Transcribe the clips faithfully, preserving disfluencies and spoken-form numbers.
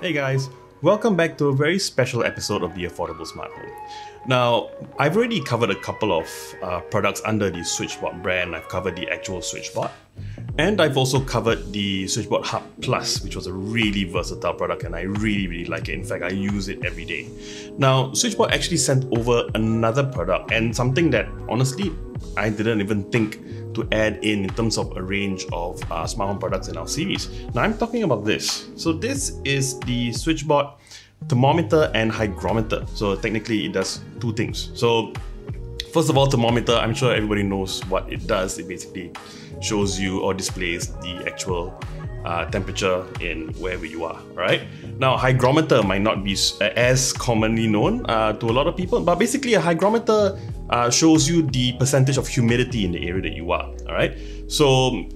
Hey guys, welcome back to a very special episode of the Affordable Smart Home. Now, I've already covered a couple of uh, products under the SwitchBot brand. I've covered the actual SwitchBot, and I've also covered the SwitchBot Hub Plus, which was a really versatile product and I really, really like it. In fact, I use it every day. Now, SwitchBot actually sent over another product and something that honestly, I didn't even think to add in in terms of a range of uh, smart home products in our series. Now I'm talking about this. So this is the SwitchBot thermometer and hygrometer. So technically it does two things. So first of all, thermometer, I'm sure everybody knows what it does. It basically shows you or displays the actual uh, temperature in wherever you are, right? Now, hygrometer might not be as commonly known uh, to a lot of people, but basically a hygrometer Uh, shows you the percentage of humidity in the area that you are, all right? So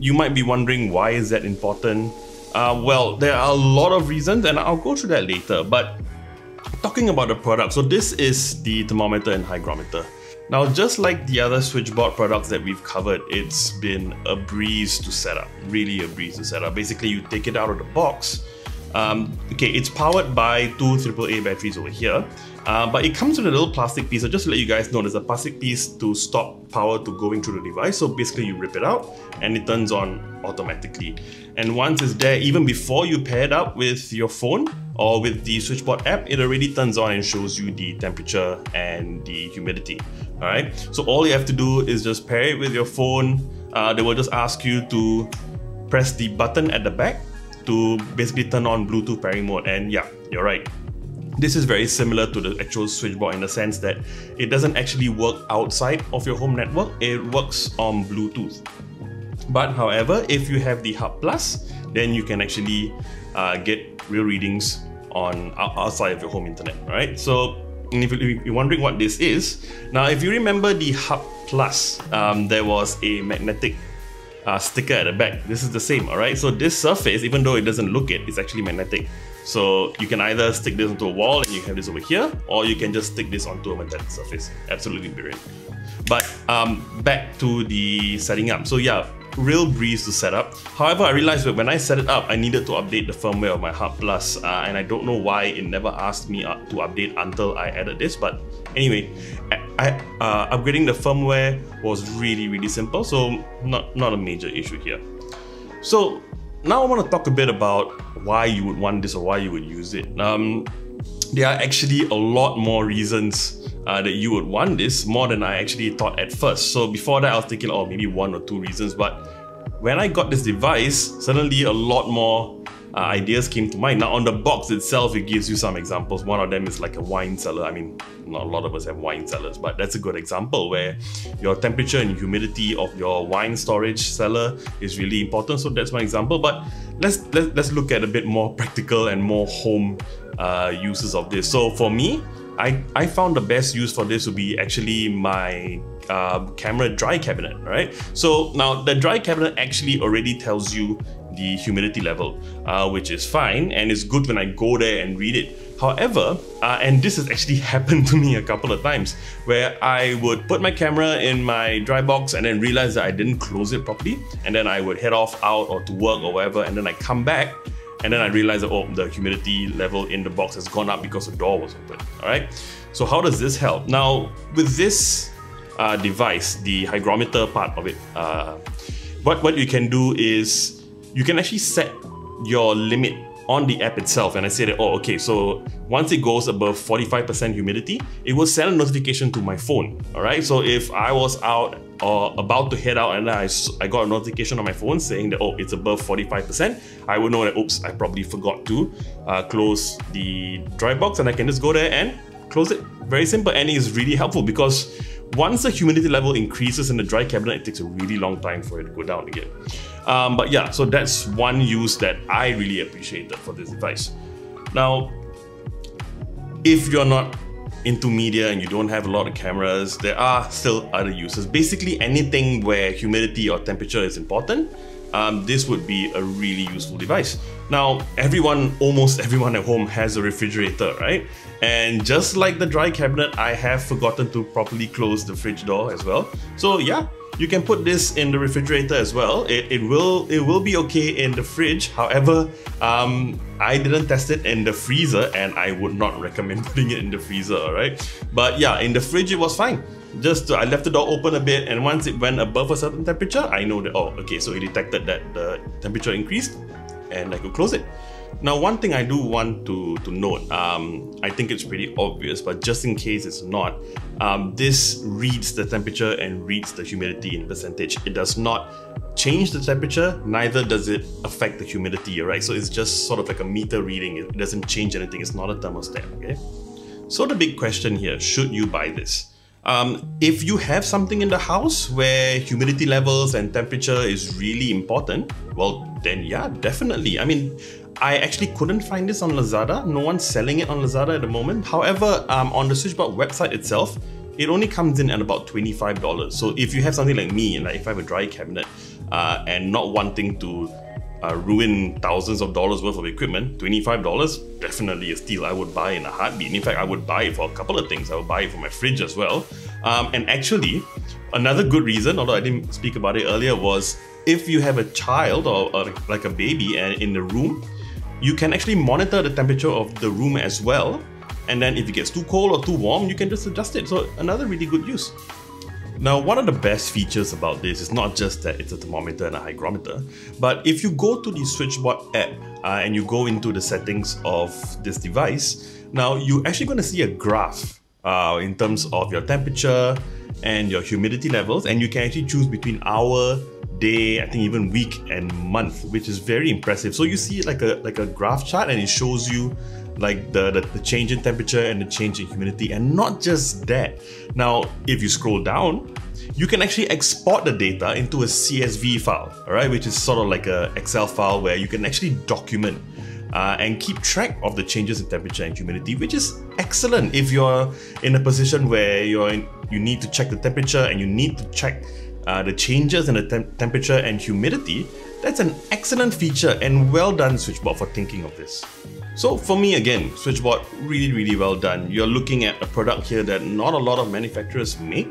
you might be wondering, why is that important? Uh, well, there are a lot of reasons and I'll go through that later, but talking about the product, so this is the thermometer and hygrometer. Now, just like the other SwitchBot products that we've covered, it's been a breeze to set up, really a breeze to set up. Basically, you take it out of the box. Um, okay, it's powered by two triple A batteries over here, uh, but it comes with a little plastic piece. So just to let you guys know, there's a plastic piece to stop power to going through the device. So basically you rip it out and it turns on automatically. And once it's there, even before you pair it up with your phone or with the SwitchBot app, it already turns on and shows you the temperature and the humidity. All right, so all you have to do is just pair it with your phone. Uh, they will just ask you to press the button at the back to basically turn on Bluetooth pairing mode. And yeah, you're right. This is very similar to the actual SwitchBot in the sense that it doesn't actually work outside of your home network. It works on Bluetooth. But however, if you have the Hub Plus, then you can actually uh, get real readings on outside of your home internet, right? So if you're wondering what this is, now if you remember the Hub Plus, um, there was a magnetic Uh, sticker at the back. This is the same, all right? So this surface, even though it doesn't look it, it's actually magnetic. So you can either stick this onto a wall and you have this over here, or you can just stick this onto a metallic surface. Absolutely brilliant. But um, back to the setting up. So yeah, real breeze to set up. However, I realized that when I set it up, I needed to update the firmware of my Hub Plus, uh, and I don't know why it never asked me up to update until I added this. But anyway, I, uh, upgrading the firmware was really, really simple. So not, not a major issue here. So now I want to talk a bit about why you would want this or why you would use it. Um, there are actually a lot more reasons Uh, that you would want this, more than I actually thought at first. So before that, I was thinking, oh, maybe one or two reasons. But when I got this device, suddenly a lot more uh, ideas came to mind. Now on the box itself, it gives you some examples. One of them is like a wine cellar. I mean, not a lot of us have wine cellars, but that's a good example where your temperature and humidity of your wine storage cellar is really important. So that's one example. But let's, let's, let's look at a bit more practical and more home uh, uses of this. So for me, I, I found the best use for this would be actually my uh, camera dry cabinet, right? So now the dry cabinet actually already tells you the humidity level, uh, which is fine and it's good when I go there and read it. However, uh, and this has actually happened to me a couple of times where I would put my camera in my dry box and then realize that I didn't close it properly, and then I would head off out or to work or whatever, and then I come back and then I realized that, oh, the humidity level in the box has gone up because the door was open, all right? So how does this help? Now, with this uh, device, the hygrometer part of it, uh, what, what you can do is you can actually set your limit on the app itself. And I said, oh, okay, so once it goes above forty-five percent humidity, it will send a notification to my phone, all right? So if I was out or about to head out and I, I got a notification on my phone saying that, oh, it's above forty-five percent, I would know that, oops, I probably forgot to uh, close the dry box, and I can just go there and close it. Very simple, and it's really helpful because once the humidity level increases in the dry cabinet, it takes a really long time for it to go down again. Um, but yeah, so that's one use that I really appreciated for this device. Now, if you're not into media and you don't have a lot of cameras, there are still other uses. Basically anything where humidity or temperature is important, um, this would be a really useful device. Now, everyone, almost everyone at home has a refrigerator, right? And just like the dry cabinet, I have forgotten to properly close the fridge door as well. So yeah, You can put this in the refrigerator as well. It, it will it will be okay in the fridge. However, um, I didn't test it in the freezer, and I would not recommend putting it in the freezer, all right? But yeah, in the fridge, it was fine. Just uh, I left the door open a bit, and once it went above a certain temperature, I know that, oh, okay, so it detected that the temperature increased, and I could close it. Now, one thing I do want to, to note, um, I think it's pretty obvious, but just in case it's not, um, this reads the temperature and reads the humidity in percentage. It does not change the temperature, neither does it affect the humidity, right? So it's just sort of like a meter reading. It doesn't change anything. It's not a thermostat, okay? So the big question here, should you buy this? Um, if you have something in the house where humidity levels and temperature is really important, well, then yeah, definitely. I mean, I actually couldn't find this on Lazada. No one's selling it on Lazada at the moment. However, um, on the SwitchBot website itself, it only comes in at about twenty-five dollars. So if you have something like me, like if I have a dry cabinet uh, and not wanting to uh, ruin thousands of dollars worth of equipment, twenty-five dollars, definitely a steal. I would buy in a heartbeat. And in fact, I would buy it for a couple of things. I would buy it for my fridge as well. Um, and actually, another good reason, although I didn't speak about it earlier, was if you have a child or, or like a baby and in the room, you can actually monitor the temperature of the room as well. And then if it gets too cold or too warm, you can just adjust it. So another really good use. Now, one of the best features about this is not just that it's a thermometer and a hygrometer, but if you go to the SwitchBot app uh, and you go into the settings of this device, now you're actually gonna see a graph uh, in terms of your temperature and your humidity levels. And you can actually choose between hour, day, I think even week and month, which is very impressive. So you see like a like a graph chart, and it shows you like the, the, the change in temperature and the change in humidity. And not just that. Now, if you scroll down, you can actually export the data into a C S V file, all right, which is sort of like a Excel file where you can actually document Uh, and keep track of the changes in temperature and humidity, which is excellent if you're in a position where you're in, you need to check the temperature and you need to check uh, the changes in the temp temperature and humidity. That's an excellent feature, and well done SwitchBot for thinking of this. So for me again, SwitchBot, really, really well done. You're looking at a product here that not a lot of manufacturers make.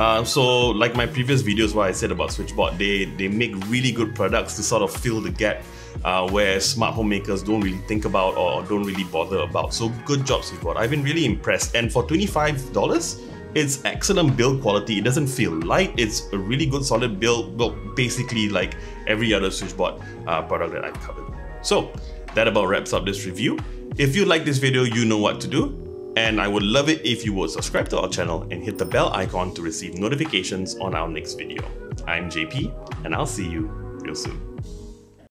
Uh, so like my previous videos where I said about SwitchBot, they, they make really good products to sort of fill the gap uh, where smart homemakers don't really think about or don't really bother about. So good job, SwitchBot. I've been really impressed. And for twenty-five dollars, it's excellent build quality. It doesn't feel light. It's a really good solid build, well, basically like every other SwitchBot uh, product that I've covered. So that about wraps up this review. If you like this video, you know what to do. And I would love it if you would subscribe to our channel and hit the bell icon to receive notifications on our next video. I'm J P, and I'll see you real soon.